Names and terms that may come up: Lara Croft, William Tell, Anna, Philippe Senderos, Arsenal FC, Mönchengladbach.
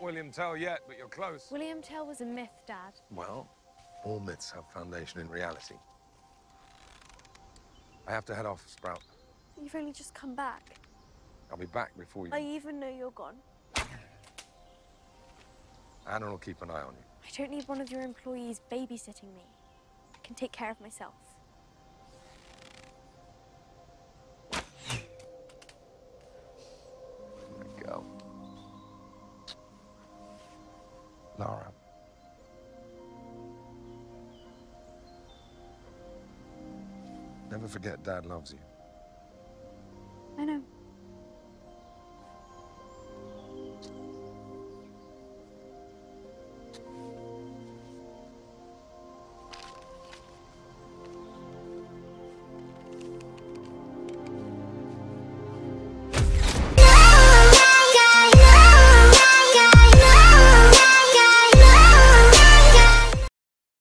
not William Tell yet, but you're close. William Tell was a myth, Dad. Well, all myths have foundation in reality. I have to head off, Sprout. You've only just come back. I'll be back before you... I even know you're gone. Anna will keep an eye on you. I don't need one of your employees babysitting me. I can take care of myself. Lara. Never forget Dad loves you.